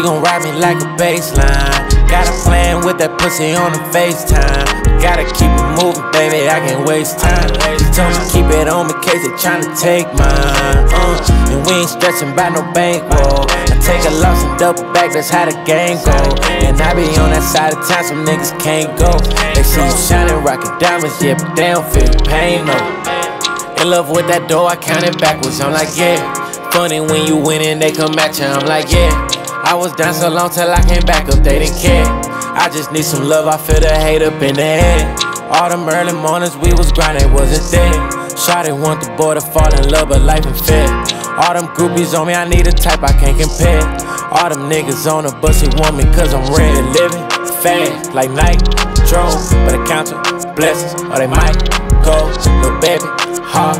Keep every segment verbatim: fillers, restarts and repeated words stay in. She gon' ride me like a baseline. Got her playing with that pussy on the FaceTime. Gotta keep it moving, baby, I can't waste time. She told me keep it on me case they tryna take mine. uh, And we ain't stressing by no bankroll. I take a loss and double back, that's how the game go. And I be on that side of town some niggas can't go. They see you shining, rockin' diamonds, yeah, but they don't feel pain, no. In love with that dough, I count it backwards, I'm like, yeah. Funny when you win and they come at you, I'm like, yeah. I was down so long till I came back up, they didn't care. I just need some love, I feel the hate up in the air. All them early mornings we was grinding, wasn't there. Shawty want the boy to fall in love, but life ain't fair. All them groupies on me, I need a type I can't compare. All them niggas on the bus, they want me cause I'm rare. Living fast, like Nike, drone, but I count them blessings, or they might go. Little baby, hard,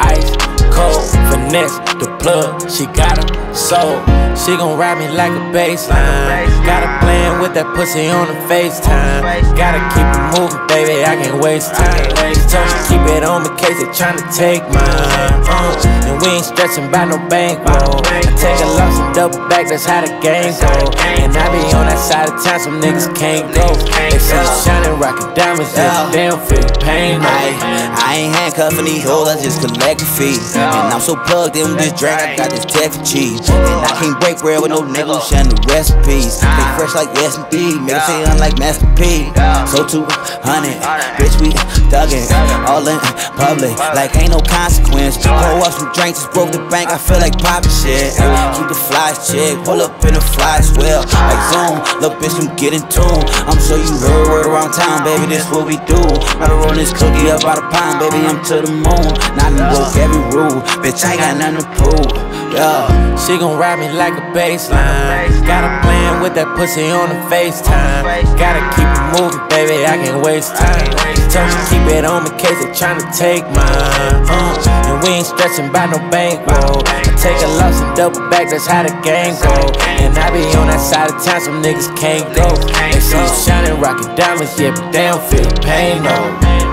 ice, cold, finesse, the plug, she got him sold. She gon' ride me like a baseline. Got her playing with that pussy on the FaceTime. Gotta keep it moving, baby, I can't waste time. She told me keep it on me case they tryna take mine. uh, And we ain't stressing by no bankroll. I take a loss and double back, that's how the game go. And I be on that side of town some niggas can't go. They say you shining, rockin' diamonds, yeah, they don't feel pain, no. I, I ain't handcuffing these hoes, I just collect the fees. And I'm so plugged in with this drink, I got this tech for cheese. And I can't break bread with no nigga who shining the recipes. They fresh like S and P, nigga say I'm like Master P. So two hundred, bitch we thuggin', all in public, like ain't no consequence. Pour up some drinks, just broke the bank, I feel like poppin' shit. Keep the flies chick, pull up in the flies well, like Zoom, little bitch I'm getting tuned. I'm sure you heard word around town, baby, this what we do. Rather roll this cookie up out of pound, baby, I'm to the moon. Now you broke every rule. Bitch, I ain't got nothing to prove, yeah. She gon' ride me like a baseline. Got her playing with that pussy on the FaceTime. Gotta keep it moving, baby, I can't waste time. She told me keep it on me case they tryna take mine. uh, And we ain't stressing by no bankroll. I take a loss and double back, that's how the game go. And I be on that side of town some niggas can't go. They see you shining, rockin' diamonds, yeah, but they don't feel pain, no.